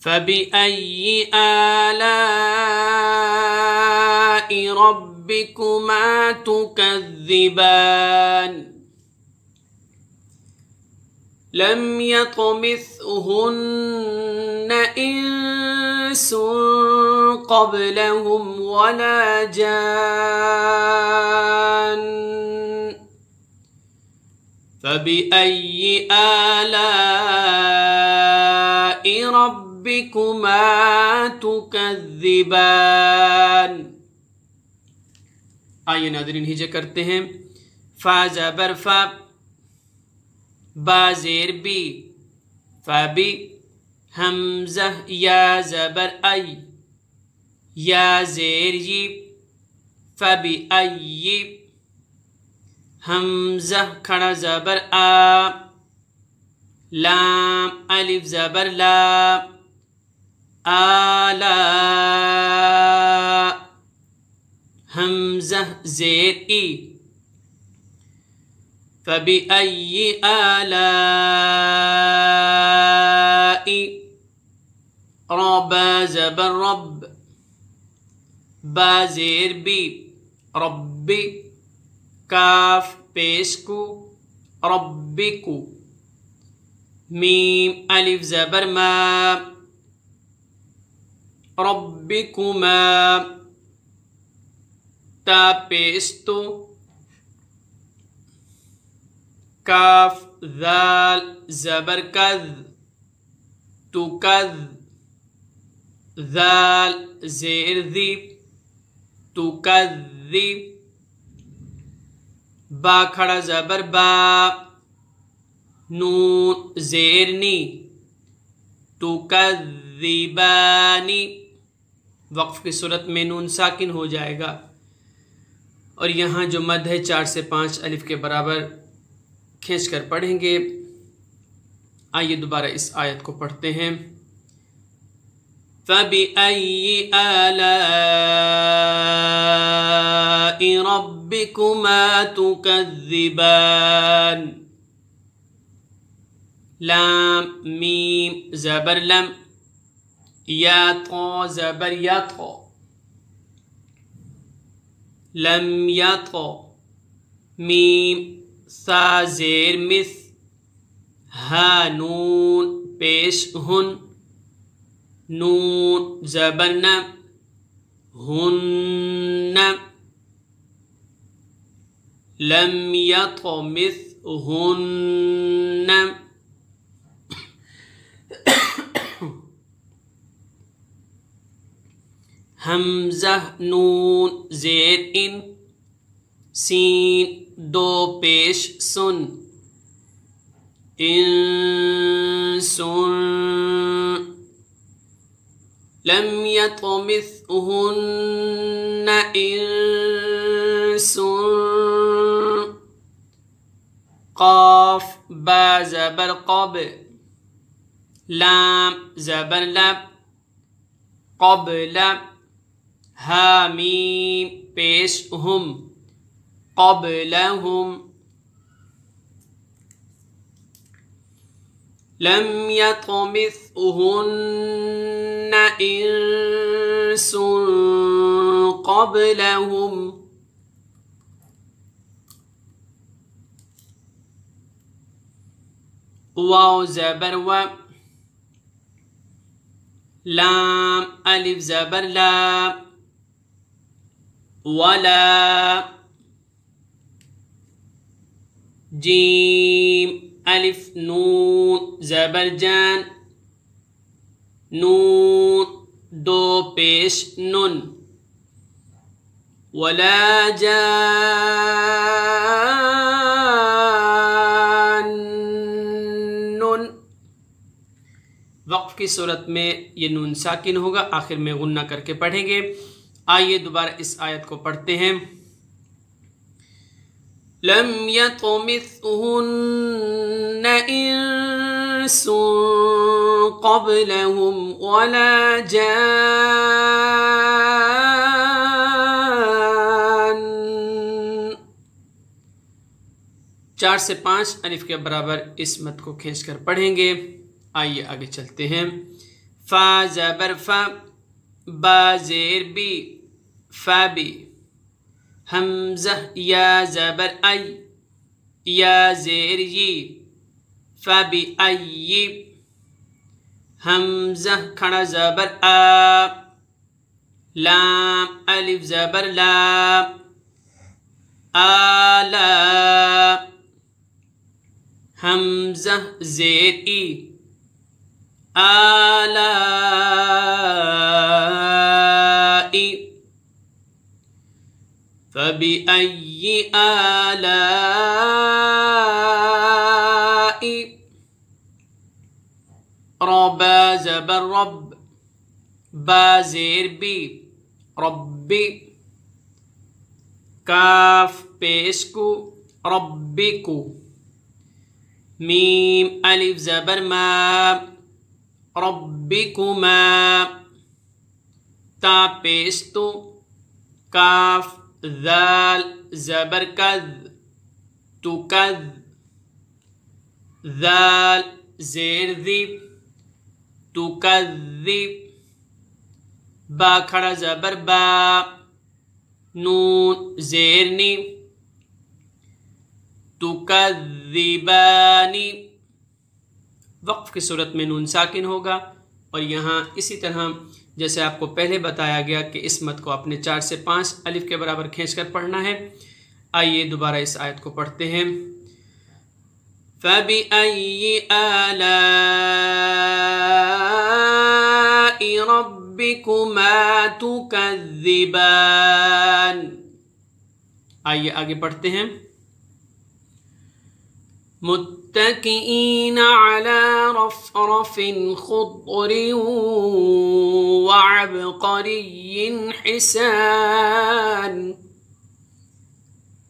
فبأي آلاء ربكما تكذبان لم يطمثهن إنس قبلهم ولا جان فبأي آلاء ربكما تكذبان آئیے ناظرین ہجے کرتے ہیں فا زبر فا با زیر بی فبی همزه یا زبر ای یا زیر ی فبی ای همزه کھڑا زبر آ لام الف زبر لا آلا همزه زیر ای فبأي آلاء ربا زبر رب با زیر بی ربی کاف پیش کو ربی کو میم الف زبر ما ربی کو ما تا پیش تو کاف ذال زبر کذ تو کذ ذال زیر ذی تو کذ ذی با کھڑا زبر با نون زیر نی تو کذ ذیبانی وقف کی صورت میں نون ساکن ہو جائے گا اور یہاں جو مد ہے 4 سے 5 الف کے برابر کھینچ کر پڑھیں گے آئیے دوبارہ اس آیت کو پڑھتے ہیں فَبِأَيِّ آلَاءِ رَبِّكُمَا تُكَذِّبَانِ لام میم زبر لم یا طا زبر یا طا لم یا طا میم سا زیر مث ہا نون پیش ہن نون زبر ن ہن لم یطمث ہن ہمزہ نون زیر ان سین دو پیش سن انسن لم یطمثہن انسن قاف با زبر قب لام زبر لب قبل ہا میم پیش ہم قبلهم لم يطمثهن إنس قبلهم واو زبر و لام ألف زبر لا ولا جيم ألف نون زبر جان نون دو پیش نون ولا جان نون وقف کی صورت میں یہ نون ساکن ہوگا آخر میں غنہ کر کے پڑھیں گے آئیے دوبارہ اس آیت کو پڑھتے ہیں لم يطمثهن إنس قبلهم ولا جان 4 سے 5 الف کے برابر اس مد کو کھینچ کر پڑھیں گے آئیے آگے چلتے ہیں Fa zabar fa, ba zir bi, fa bi. Hamza ya zabar ay, ya zir yi, fa bi ay yi. Hamza khada zabar a, lam alif zabar la, ala. Hamza zir i, آلائي فبأي آلاء ربا زبر رب بازير بي ربي كاف بيسكو ربكو ميم ألف زبر ما ربكما تابست كاف ذال زبر كذ تكذ ذال زير ذي تكذب با خڑا زبر با نون زيرني تكذباني वक्फ की सूरत में नून साकिन होगा और यहाँ इसी तरह जैसे आपको पहले बताया गया कि इस मत को आपने 4 से 5 अलिफ के बराबर खींचकर पढ़ना है। आइए दोबारा इस आयत को पढ़ते हैं। فَبِأَيِّ آلَاءِ رَبِّكُمَا تُكَذِّبَانِ। आइए आगे पढ़ते हैं। متكئين على رفرف خضر وعبقري حسان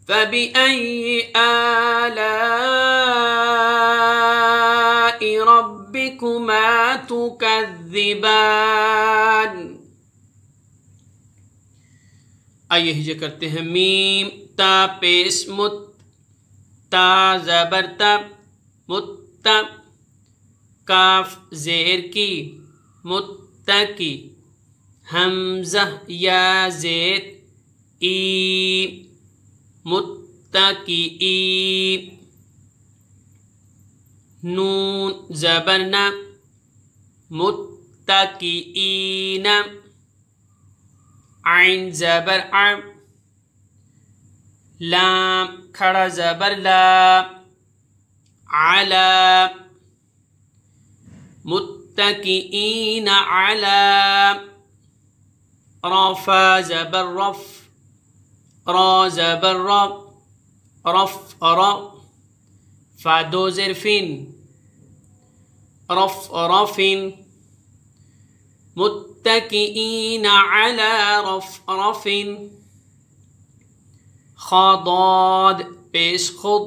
فبأي آلاء ربكما تكذبان। آئیے हिजे करते हैं। मीम ता पेश मुत تا زبر تب متب کاف زیر کی متکی حمزہ یا زیر ای متکی ای نون زبر نا متکی ای نا عین زبر عب لام खड़ा जबर ला आला मुत्तकीन आला रफा जबर रफ रा जबर रफ रफ रा फादो जरफिन रफ रफिन मुत्तकीन आला रफ रफिन خضاد پیش خود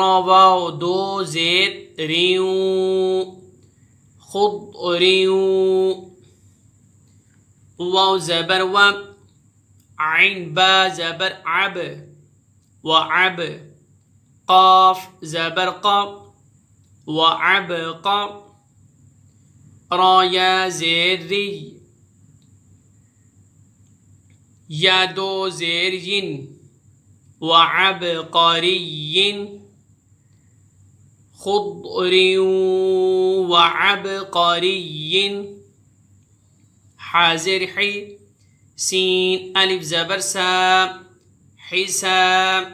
روا دو زید ریو خود ریو واو زبر و عین با زبر عب و عب قاف زبر قاب و عب قاب رایا زید ری یا دو زیر ین وعبقري خضر وعبقري حازر حي سين ألف زبر سا حساب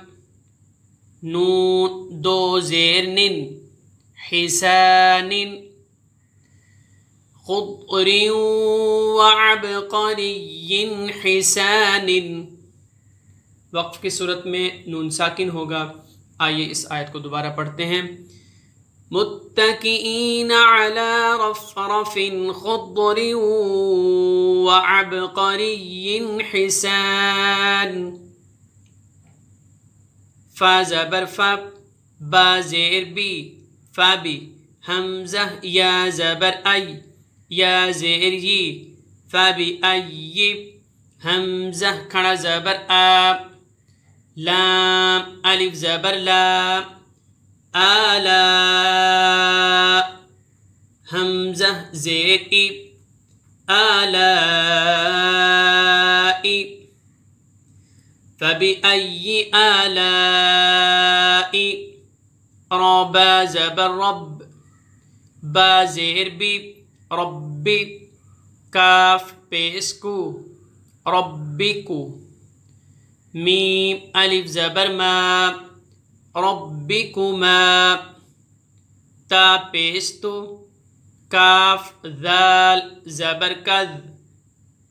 نون دو زير نن حسان خضر وعبقري حسان। वक्फ की सूरत में नून साकिन होगा। आइए इस आयत को दोबारा पढ़ते हैं। मुत्तकीन अला रफरफिन खद्री व अबकरी हिसान फा ज़बर फा बा ज़ेर बी फा बी हमज़ा या ज़बर आई या ज़ेर यी फा बी आई हमज़ा खड़ा ज़बर आ لام ألف زبر لا آلا همزة زيتي آلائي فبأي آلائي ربا زبر رب با زير بي ربي كاف بيسكو ربكو ميم ألف زبر ما ربكما تا بيستو كاف ذال زبر كذ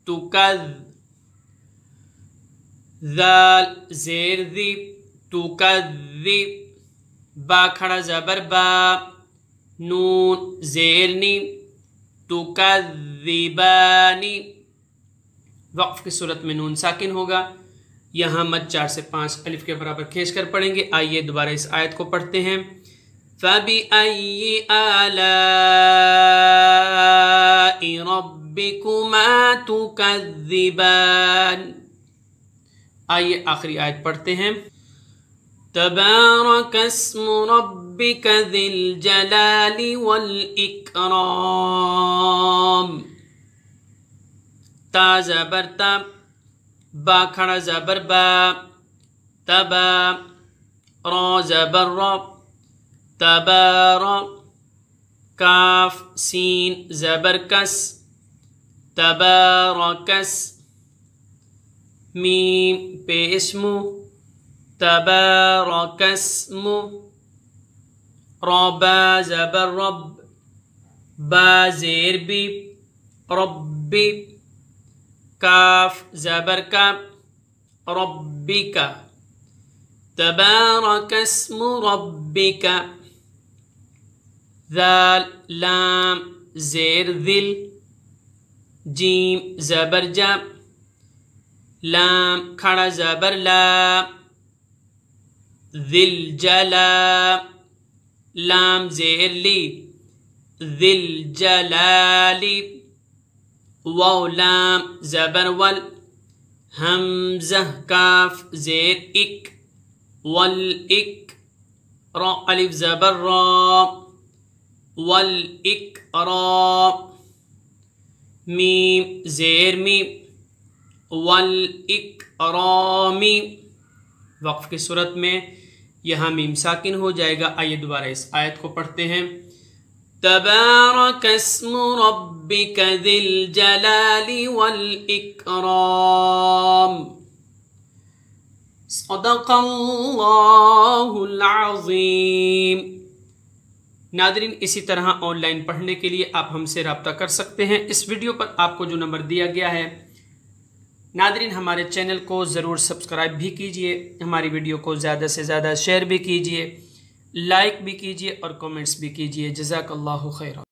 تكذ ذال زير ذي تكذب با خڑا زبر با نون زير ني تكذباني وقف کی صورت میں نون ساکن ہوگا. یہاں مد 4 से 5 الف کے برابر کھینچ کر پڑھیں گے. آئیے دوبارہ اس آیت کو پڑھتے ہیں. فَبِأَيِّ آلَاءِ رَبِّكُمَا تُكَذِّبَانِ. آئیے آخری آیت پڑھتے ہیں. تَبَارَكَ اسْمُ رَبِّكَ ذِي الْجَلَالِ وَالْإِكْرَامِ. تا زبر تا با کھڑا زبر با تبا را زبر را تبارا کاف سین زبر کس تبارکس میم پہ اسمو تبارکسمو ربا زبر رب با زیر بی ربی کاف زبر کا ربی کا تبارکسم ربی کا ذال لام زیر ذل جیم زبر جا لام کھڑا زبر لا ذل جلا لام زیر لی ذل جلالی واو لام زبر ول حمزہ کاف زیر اک ول اک را الف زبر را والإكرام ميم زير ميم والإكرام. وقف کی صورت میں یہاں میم ساکن ہو جائے گا. آئیے دوبارہ اس آیت کو پڑھتے ہیں. تبارك اسم ربك ذي الجلال والإكرام. صدق الله العظيم. नादरीन इसी तरह ऑनलाइन पढ़ने के लिए आप हमसे राब्ता कर सकते हैं. इस वीडियो पर आपको जो नंबर दिया गया है नादरीन हमारे चैनल को ज़रूर सब्सक्राइब भी कीजिए, हमारी वीडियो को ज़्यादा से ज़्यादा शेयर भी कीजिए, लाइक भी कीजिए और कमेंट्स भी कीजिए. जज़ाकल्लाहु खैर.